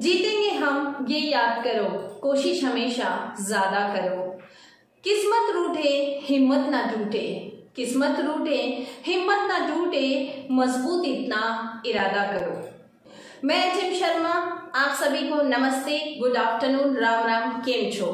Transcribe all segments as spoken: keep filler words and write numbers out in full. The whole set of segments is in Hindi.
जीतेंगे हम ये याद करो, कोशिश हमेशा ज्यादा करो। किस्मत रूठे हिम्मत ना टूटे, किस्मत रूठे हिम्मत ना टूटे, मजबूत इतना इरादा करो। मैं जिम शर्मा, आप सभी को नमस्ते, गुड आफ्टरनून, राम राम, केम छो।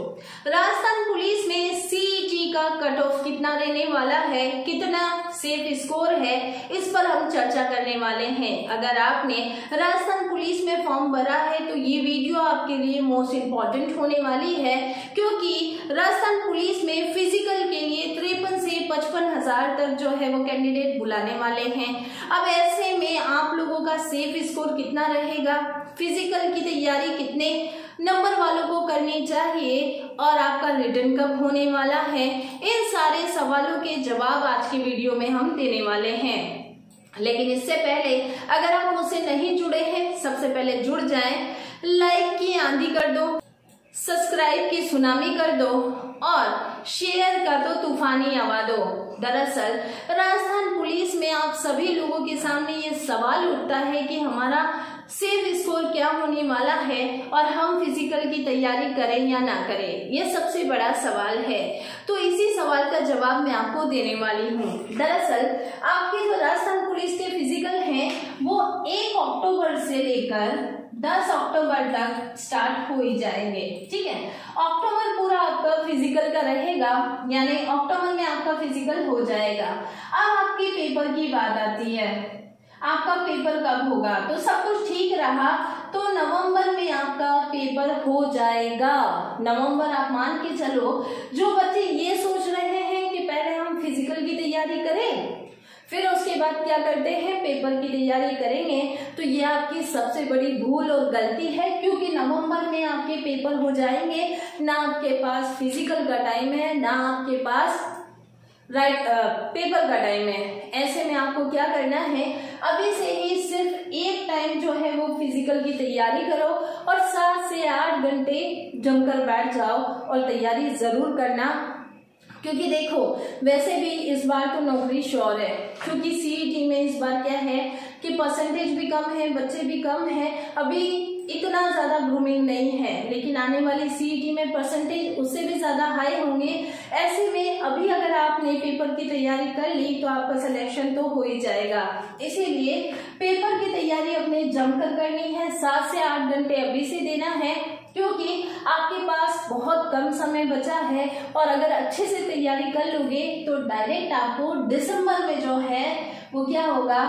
राजस्थान पुलिस में सीईटी का कट ऑफ कितना रहने वाला है, कितना सेफ स्कोर है, इस पर हम चर्चा करने वाले हैं। अगर आपने राजस्थान पुलिस में फॉर्म भरा है तो ये वीडियो आपके लिए मोस्ट इम्पॉर्टेंट होने वाली है, क्योंकि राजस्थान पुलिस में फिजिकल के लिए तिरपन से पचपन हजार तक जो है वो कैंडिडेट बुलाने वाले हैं। अब ऐसे में आप लोगों का सेफ स्कोर कितना रहेगा, फिजिकल की तैयारी कितने नंबर वालों को करनी चाहिए और आपका रिटर्न कब होने वाला है, इन सारे सवालों के जवाब आज की वीडियो में हम देने वाले हैं। लेकिन इससे पहले अगर आप मुझसे नहीं जुड़े हैं, सबसे पहले जुड़ जाएं, लाइक की आंधी कर दो, सब्सक्राइब की सुनामी कर दो और शेयर का तो तूफानी हवा दो। दरअसल राजस्थान पुलिस में आप सभी लोगों के सामने ये सवाल उठता है कि हमारा सेफ स्कोर क्या होने वाला है और हम फिजिकल की तैयारी करें या ना करें, यह सबसे बड़ा सवाल है। तो इसी सवाल का जवाब मैं आपको देने वाली हूँ। दरअसल आपके जो राजस्थान पुलिस के फिजिकल हैं वो एक अक्टूबर से लेकर दस अक्टूबर तक स्टार्ट हो ही जाएंगे, ठीक है। अक्टूबर पूरा आपका फिजिकल का रहेगा, यानी अक्टूबर में आपका फिजिकल हो जाएगा। अब आपके पेपर की बात आती है, आपका पेपर कब होगा, तो सब कुछ ठीक रहा तो नवंबर में आपका पेपर हो जाएगा। नवंबर आप मान के चलो। जो बच्चे ये सोच रहे हैं कि पहले हम फिजिकल की तैयारी करें फिर उसके बाद क्या करते हैं, पेपर की तैयारी करेंगे, तो ये आपकी सबसे बड़ी भूल और गलती है, क्योंकि नवंबर में आपके पेपर हो जाएंगे, ना आपके पास फिजिकल का टाइम है ना आपके पास राइट पेपर का टाइम है। ऐसे में आपको क्या करना है, अभी से ही सिर्फ एक टाइम जो है वो फिजिकल की तैयारी करो और सात से आठ घंटे जमकर बैठ जाओ और तैयारी जरूर करना, क्योंकि देखो वैसे भी इस बार तो नौकरी श्योर है, क्योंकि सीईटी में इस बार क्या है कि परसेंटेज भी कम है, बच्चे भी कम है, अभी इतना ज्यादा ग्रूमिंग नहीं है, लेकिन आने वाली सीईटी में परसेंटेज उससे भी ज्यादा हाई होंगे। ऐसे में अभी अगर आपने पेपर की तैयारी कर ली तो आपका सिलेक्शन तो हो ही जाएगा। इसीलिए पेपर की तैयारी अपने जमकर करनी है, सात से आठ घंटे अभी से देना है, क्योंकि आपके पास बहुत कम समय बचा है और अगर अच्छे से तैयारी कर लोगे तो डायरेक्ट आपको दिसंबर में जो है वो क्या होगा,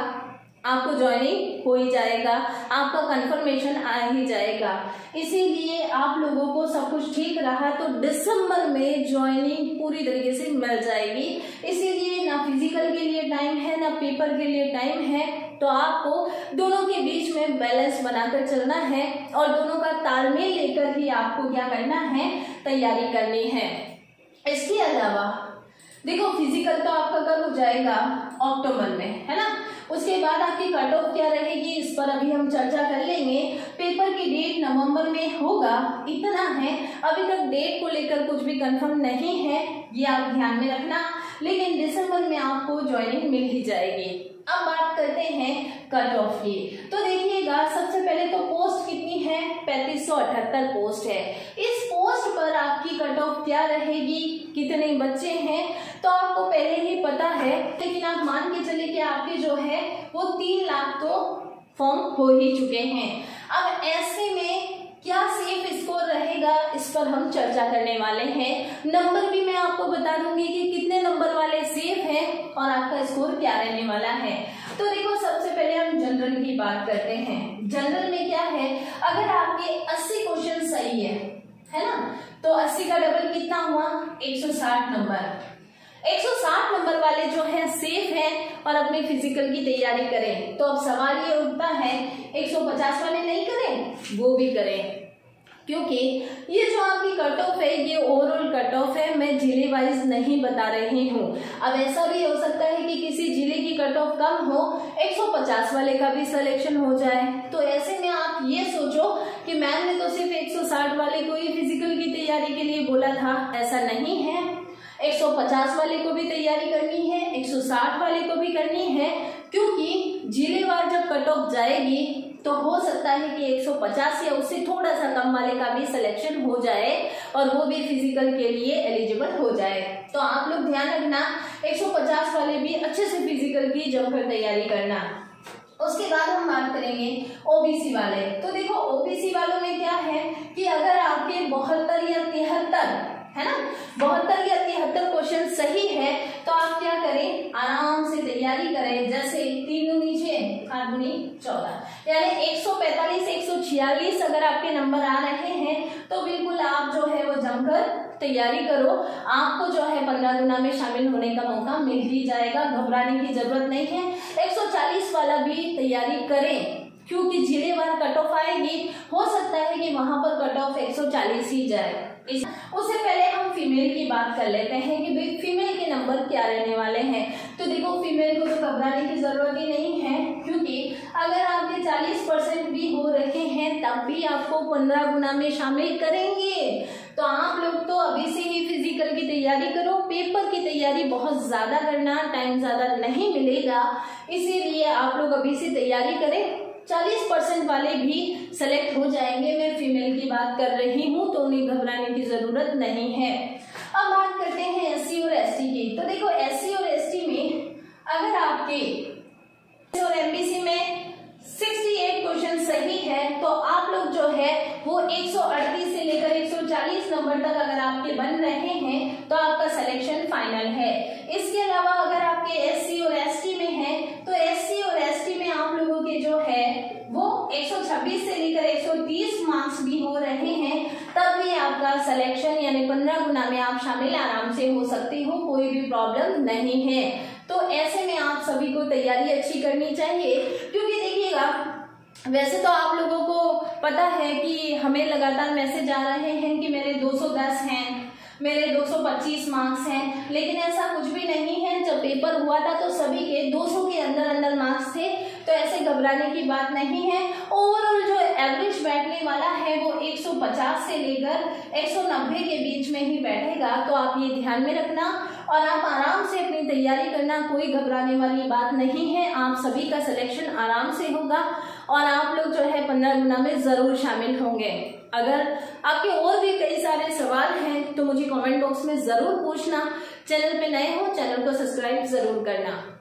आपको ज्वाइनिंग हो ही जाएगा, आपका कंफर्मेशन आ ही जाएगा। इसीलिए आप लोगों को सब कुछ ठीक रहा तो दिसंबर में ज्वाइनिंग पूरी तरीके से मिल जाएगी। इसीलिए ना फिजिकल के लिए टाइम है ना पेपर के लिए टाइम है, तो आपको दोनों के बीच में बैलेंस बनाकर चलना है और दोनों का तालमेल लेकर ही आपको क्या करना है, तैयारी करनी है। इसके अलावा देखो फिजिकल तो आपका कब हो जाएगा, अक्टूबर में, है ना। उसके बाद आपकी कट ऑफ क्या रहेगी इस पर अभी हम चर्चा कर लेंगे। पेपर की डेट नवंबर में होगा, इतना है, अभी तक डेट को लेकर कुछ भी कंफर्म नहीं है, ये आप ध्यान में रखना, लेकिन दिसंबर में आपको ज्वाइनिंग मिल ही जाएगी। अब बात करते हैं कट ऑफ की, तो देखिएगा सबसे पहले तो पोस्ट कितनी है, पैंतीस सौ अठहत्तर पोस्ट है। इस पोस्ट पर आपकी कट ऑफ क्या रहेगी, कितने बच्चे हैं, तो आपको पहले ही पता है, लेकिन आप मान के चले कि आपके जो है वो तीन लाख तो फॉर्म हो ही चुके हैं। अब ऐसे में क्या सेफ स्कोर रहेगा इस पर हम चर्चा करने वाले हैं। नंबर भी मैं आपको बता दूंगी कि कितने नंबर वाले सेफ हैं और आपका स्कोर क्या रहने वाला है। तो देखो सबसे पहले हम जनरल की बात करते हैं। जनरल में क्या है, अगर आपके अस्सी क्वेश्चन सही है, है ना, तो अस्सी का डबल कितना हुआ, एक सौ साठ नंबर। एक सौ साठ नंबर वाले जो है सेफ है और अपने फिजिकल की तैयारी करें। तो अब सवाल ये उठता है, एक सौ पचास वाले नहीं करें, वो भी करें, क्योंकि ये जो आपकी कट ऑफ है ये ओवरऑल कट ऑफ है, मैं जिले वाइज नहीं बता रही हूँ। अब ऐसा भी हो सकता है कि किसी जिले की कट ऑफ कम हो, एक सौ पचास वाले का भी सिलेक्शन हो जाए। तो ऐसे में आप ये सोचो कि मैम ने तो सिर्फ एक सौ साठ वाले को ही फिजिकल की तैयारी के लिए बोला था, ऐसा नहीं है, एक सौ पचास वाले को भी तैयारी करनी है, एक सौ साठ वाले को भी करनी है, क्योंकि जिलेवार जब कट ऑफ जाएगी तो तो हो सकता है कि एक सौ पचास या उससे थोड़ा सा कम वाले का भी सिलेक्शन हो जाए और वो भी फिजिकल के लिए एलिजिबल हो जाए। तो आप लोग ध्यान रखना, एक सौ पचास वाले भी अच्छे से फिजिकल की जमकर तैयारी करना। उसके बाद हम बात करेंगे ओबीसी वाले। तो देखो ओबीसी वालों में क्या है कि अगर आपके बहत्तर या तिहत्तर है ना बहत्तर या तिहत्तर क्वेश्चन सही है तो आप क्या करें, आराम से तैयारी करें। जैसे तीन दूनी छह, आठ दूनी चौदह, यानी एक सौ पैंतालीस एक सौ छियालीस अगर आपके नंबर आ रहे हैं तो बिल्कुल आप जो है वो जमकर तैयारी करो। आपको जो है पंद्रह गुना में शामिल होने का मौका मिल ही जाएगा, घबराने की जरूरत नहीं है। एक सौ चालीस वाला भी तैयारी करें क्योंकि जिलेवार कट ऑफ आएगी, हो सकता है कि वहां पर कट ऑफ एक सौ चालीस ही जाए। उससे पहले हम फीमेल की बात कर लेते हैं कि भाई फीमेल के नंबर क्या रहने वाले हैं। तो देखो फीमेल को तो घबराने की जरूरत ही नहीं है क्योंकि अगर आपके चालीस परसेंट भी हो रखे हैं तब भी आपको पंद्रह गुना में शामिल करेंगे। तो आप लोग तो अभी से ही फिजिकल की तैयारी करो, पेपर की तैयारी बहुत ज्यादा करना, टाइम ज्यादा नहीं मिलेगा, इसीलिए आप लोग अभी से तैयारी करें। चालीस परसेंट वाले भी सेलेक्ट हो जाएंगे, मैं फीमेल की बात कर रही हूँ, तो उन्हें घबराने की जरूरत नहीं है। अब बात करते हैं एससी और एसटी की। तो देखो एससी और एसटी में अगर आपके और एमबीसी में अड़सठ क्वेश्चन सही है तो आप लोग जो है वो एक सौ अड़तीस से लेकर एक सौ चालीस नंबर तक अगर आपके बन रहे हैं तो आपका सिलेक्शन फाइनल है। इसके अलावा अगर आपके एससी और एसटी में है तो एससी और एसटी में आप लोगों के जो है वो एक सौ छब्बीस से लेकर एक सौ तीस मार्क्स भी हो रहे हैं तब भी आपका सिलेक्शन यानी पंद्रह गुना में आप शामिल आराम से हो सकते हो, कोई भी प्रॉब्लम नहीं है। तो ऐसे में आप सभी को तैयारी अच्छी करनी चाहिए क्योंकि देखिएगा, वैसे तो आप लोगों को पता है कि हमें लगातार मैसेज आ रहे हैं कि मेरे दो सौ दस हैं, मेरे दो सौ पच्चीस मार्क्स हैं, लेकिन ऐसा कुछ भी नहीं है। जब पेपर हुआ था तो सभी के दो सौ के अंदर अंदर मार्क्स थे, तो ऐसे घबराने की बात नहीं है। ओवरऑल जो एवरेज बैठने वाला है वो एक सौ पचास से लेकर एक सौ नब्बे के बीच में ही बैठेगा। तो आप ये ध्यान में रखना और आप आराम से अपनी तैयारी करना, कोई घबराने वाली बात नहीं है। आप सभी का सिलेक्शन आराम से होगा और आप लोग जो है पंद्रह गुना में जरूर शामिल होंगे। अगर आपके और भी कई सारे सवाल हैं तो मुझे कमेंट बॉक्स में जरूर पूछना। चैनल पे नए हो चैनल को सब्सक्राइब जरूर करना।